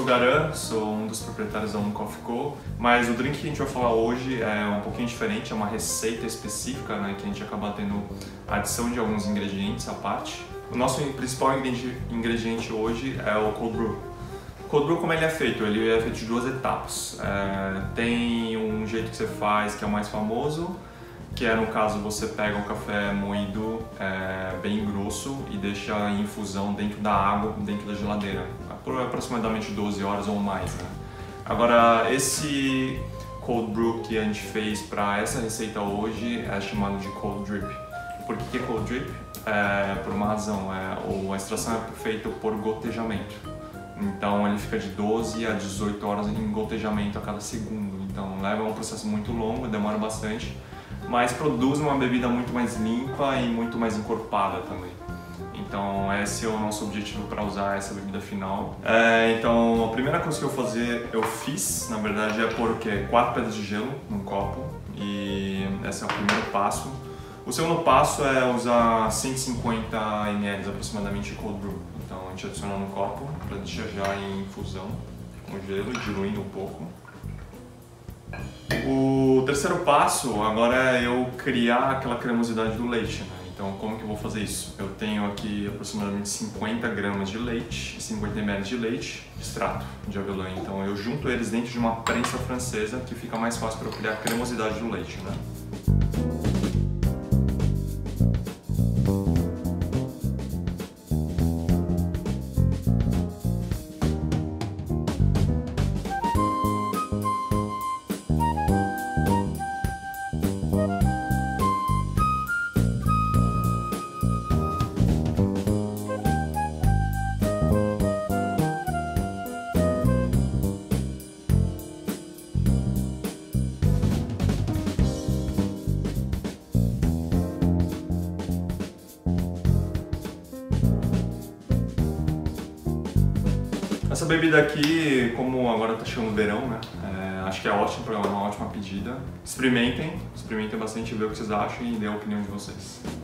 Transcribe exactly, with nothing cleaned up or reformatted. sou o Garan, sou um dos proprietários da Um Coffee Co, mas o drink que a gente vai falar hoje é um pouquinho diferente, é uma receita específica, né, que a gente acaba tendo a adição de alguns ingredientes à parte. O nosso principal ingrediente hoje é o Cold Brew. O Cold Brew, como ele é feito? Ele é feito de duas etapas. É, tem um jeito que você faz que é o mais famoso, que é no caso você pega um café moído é, bem grosso e deixa em infusão dentro da água, dentro da geladeira, por aproximadamente doze horas ou mais, né? Agora, esse Cold Brew que a gente fez para essa receita hoje é chamado de Cold Drip. Por que Cold Drip? É, por uma razão, é, a extração é feita por gotejamento, então ele fica de doze a dezoito horas em gotejamento a cada segundo, então leva um processo muito longo, demora bastante, mas produz uma bebida muito mais limpa e muito mais encorpada também. Então esse é o nosso objetivo para usar essa bebida final. É, então a primeira coisa que eu fazer, eu fiz, na verdade, é pôr o quê? Quatro pedras de gelo num copo, e esse é o primeiro passo. O segundo passo é usar cento e cinquenta mililitros aproximadamente de Cold Brew. Então a gente adiciona no copo para deixar já em infusão com gelo, diluindo um pouco. O terceiro passo agora é eu criar aquela cremosidade do leite, né? Então como que eu vou fazer isso? Eu tenho aqui aproximadamente cinquenta gramas de leite, cinquenta mililitros de leite, extrato de avelã. Então eu junto eles dentro de uma prensa francesa, que fica mais fácil para eu criar a cremosidade do leite, né? Essa bebida aqui, como agora está chegando o verão, né? É, acho que é ótimo, para uma ótima pedida. Experimentem, experimentem bastante, ver o que vocês acham e dê a opinião de vocês.